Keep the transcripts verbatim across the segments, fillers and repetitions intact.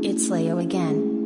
It's Leo again.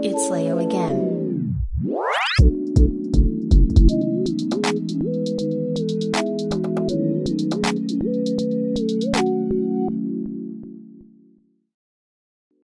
It's Leo again.